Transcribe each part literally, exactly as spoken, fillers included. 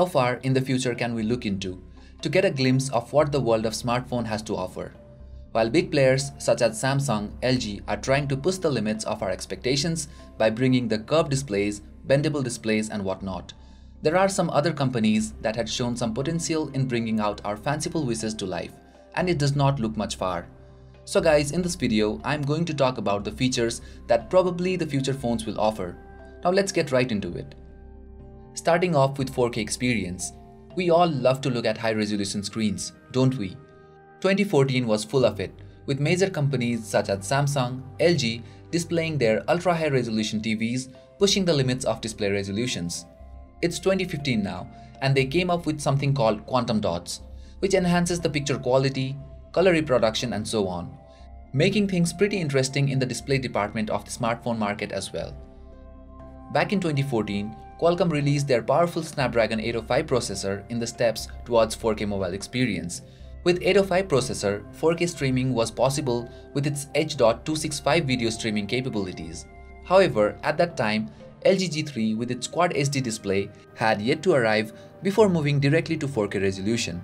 How far in the future can we look into to get a glimpse of what the world of smartphone has to offer? While big players such as Samsung, L G are trying to push the limits of our expectations by bringing the curved displays, bendable displays and whatnot, there are some other companies that had shown some potential in bringing out our fanciful wishes to life, and it does not look much far. So guys, in this video, I'm going to talk about the features that probably the future phones will offer. Now let's get right into it. Starting off with four K experience, we all love to look at high-resolution screens, don't we? twenty fourteen was full of it, with major companies such as Samsung, L G displaying their ultra-high resolution T Vs, pushing the limits of display resolutions. It's twenty fifteen now, and they came up with something called Quantum Dots, which enhances the picture quality, color reproduction and so on, making things pretty interesting in the display department of the smartphone market as well. Back in twenty fourteen, Qualcomm released their powerful Snapdragon eight oh five processor in the steps towards four K mobile experience. With eight oh five processor, four K streaming was possible with its H point two six five video streaming capabilities. However, at that time, L G G three with its Quad H D display had yet to arrive before moving directly to four K resolution.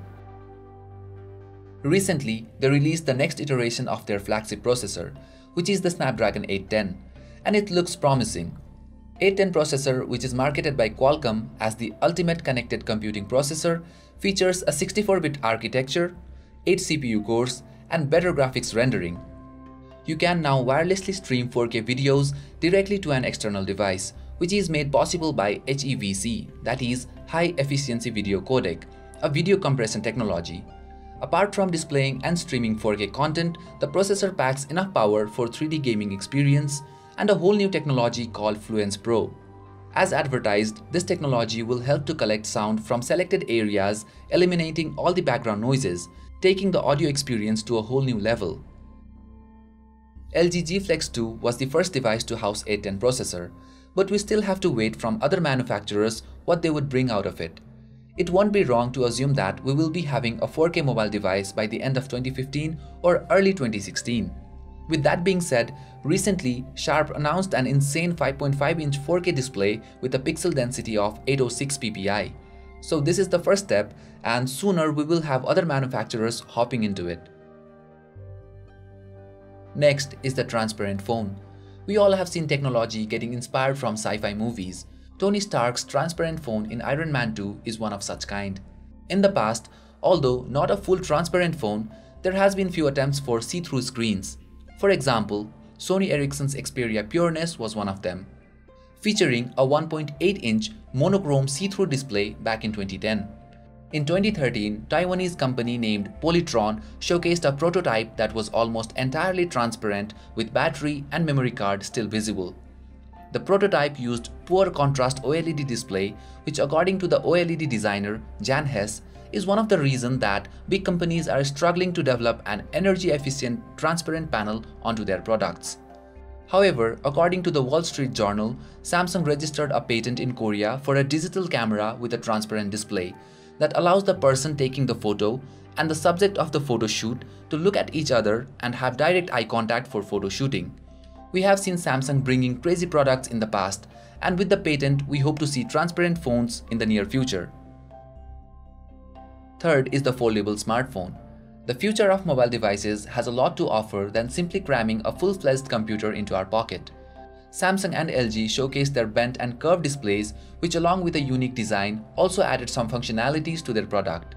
Recently, they released the next iteration of their flagship processor, which is the Snapdragon eight ten, and it looks promising. eight ten processor, which is marketed by Qualcomm as the ultimate connected computing processor, features a sixty-four bit architecture, eight C P U cores, and better graphics rendering. You can now wirelessly stream four K videos directly to an external device, which is made possible by H E V C, that is, High Efficiency Video Codec, a video compression technology. Apart from displaying and streaming four K content, the processor packs enough power for three D gaming experience, and a whole new technology called Fluence Pro. As advertised, this technology will help to collect sound from selected areas, eliminating all the background noises, taking the audio experience to a whole new level. L G G Flex two was the first device to house eight ten processor, but we still have to wait from other manufacturers what they would bring out of it. It won't be wrong to assume that we will be having a four K mobile device by the end of twenty fifteen or early twenty sixteen. With that being said, recently Sharp announced an insane five point five inch four K display with a pixel density of eight oh six P P I. So this is the first step, and sooner we will have other manufacturers hopping into it. Next is the transparent phone. We all have seen technology getting inspired from sci-fi movies. Tony Stark's transparent phone in Iron Man two is one of such kind. In the past, although not a full transparent phone, there has been few attempts for see-through screens. For example, Sony Ericsson's Xperia Pureness was one of them, featuring a one point eight inch monochrome see-through display back in twenty ten. In twenty thirteen, Taiwanese company named Polytron showcased a prototype that was almost entirely transparent with battery and memory card still visible. The prototype used poor contrast OLED display, which according to the OLED designer Jan Hess, is one of the reasons that big companies are struggling to develop an energy-efficient transparent panel onto their products. However, according to the Wall Street Journal, Samsung registered a patent in Korea for a digital camera with a transparent display that allows the person taking the photo and the subject of the photo shoot to look at each other and have direct eye contact for photo shooting. We have seen Samsung bringing crazy products in the past, and with the patent, we hope to see transparent phones in the near future. Third is the foldable smartphone. The future of mobile devices has a lot to offer than simply cramming a full-fledged computer into our pocket. Samsung and L G showcased their bent and curved displays, which along with a unique design also added some functionalities to their product.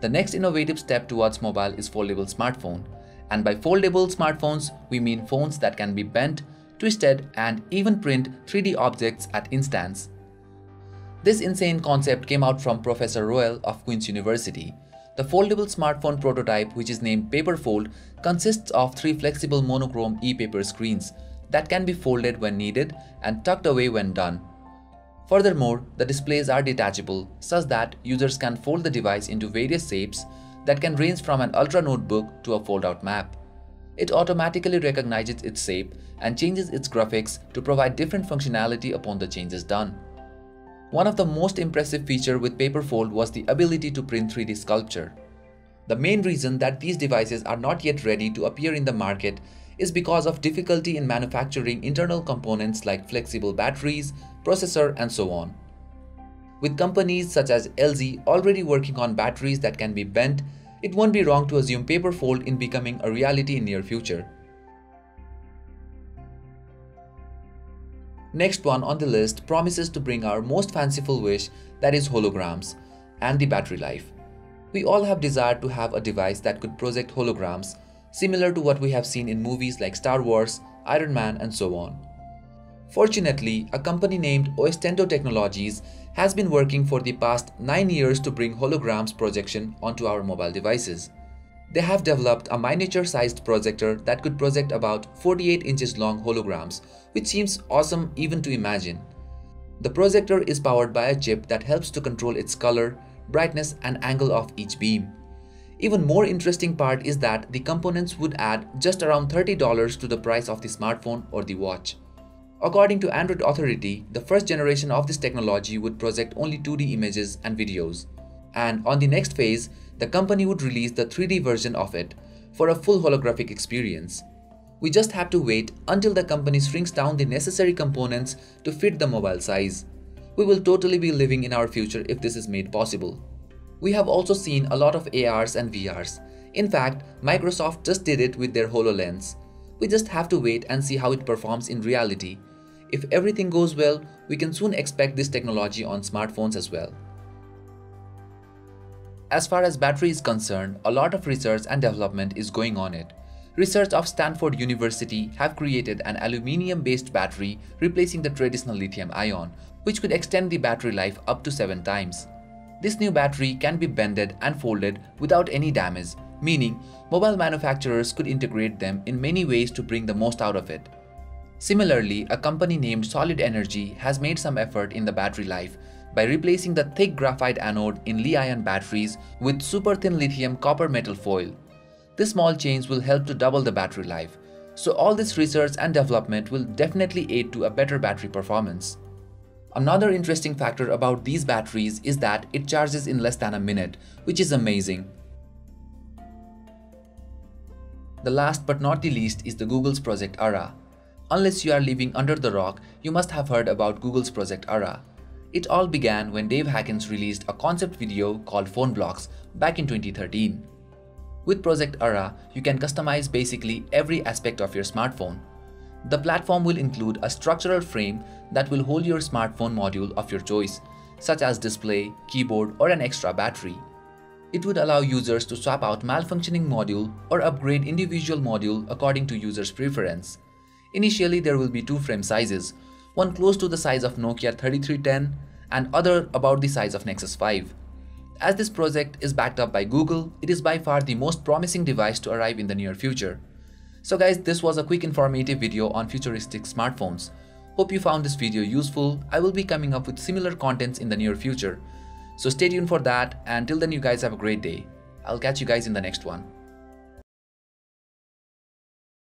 The next innovative step towards mobile is foldable smartphone. And by foldable smartphones, we mean phones that can be bent, twisted, and even print three D objects at instance. This insane concept came out from Professor Royal of Queen's University. The foldable smartphone prototype, which is named PaperFold, consists of three flexible monochrome e-paper screens that can be folded when needed and tucked away when done. Furthermore, the displays are detachable such that users can fold the device into various shapes that can range from an ultra notebook to a fold-out map. It automatically recognizes its shape and changes its graphics to provide different functionality upon the changes done. One of the most impressive features with PaperFold was the ability to print three D sculpture. The main reason that these devices are not yet ready to appear in the market is because of difficulty in manufacturing internal components like flexible batteries, processor, and so on. With companies such as L G already working on batteries that can be bent, it won't be wrong to assume PaperFold in becoming a reality in near future. Next one on the list promises to bring our most fanciful wish, that is holograms, and the battery life. We all have desired to have a device that could project holograms, similar to what we have seen in movies like Star Wars, Iron Man and so on. Fortunately, a company named Ostendo Technologies has been working for the past nine years to bring holograms projection onto our mobile devices. They have developed a miniature-sized projector that could project about forty-eight inches long holograms, which seems awesome even to imagine. The projector is powered by a chip that helps to control its color, brightness and angle of each beam. Even more interesting part is that the components would add just around thirty dollars to the price of the smartphone or the watch. According to Android Authority, the first generation of this technology would project only two D images and videos. And on the next phase, the company would release the three D version of it for a full holographic experience. We just have to wait until the company shrinks down the necessary components to fit the mobile size. We will totally be living in our future if this is made possible. We have also seen a lot of A Rs and V Rs. In fact, Microsoft just did it with their HoloLens. We just have to wait and see how it performs in reality. If everything goes well, we can soon expect this technology on smartphones as well. As far as battery is concerned, a lot of research and development is going on it. Research of Stanford University have created an aluminum-based battery replacing the traditional lithium-ion, which could extend the battery life up to seven times. This new battery can be bended and folded without any damage, meaning mobile manufacturers could integrate them in many ways to bring the most out of it. Similarly, a company named Solid Energy has made some effort in the battery life by replacing the thick graphite anode in Li-ion batteries with super thin lithium copper metal foil. This small change will help to double the battery life, so all this research and development will definitely aid to a better battery performance. Another interesting factor about these batteries is that it charges in less than a minute, which is amazing. The last but not the least is the Google's Project Ara. Unless you are living under the rock, you must have heard about Google's Project Ara. It all began when Dave Hakins released a concept video called Phone Blocks back in twenty thirteen. With Project Ara, you can customize basically every aspect of your smartphone. The platform will include a structural frame that will hold your smartphone module of your choice, such as display, keyboard, or an extra battery. It would allow users to swap out malfunctioning module or upgrade individual module according to users' preference. Initially, there will be two frame sizes, one close to the size of Nokia thirty-three ten and other about the size of Nexus five. As this project is backed up by Google, it is by far the most promising device to arrive in the near future. So guys, this was a quick informative video on futuristic smartphones. Hope you found this video useful. I will be coming up with similar contents in the near future. So stay tuned for that, and till then you guys have a great day. I'll catch you guys in the next one.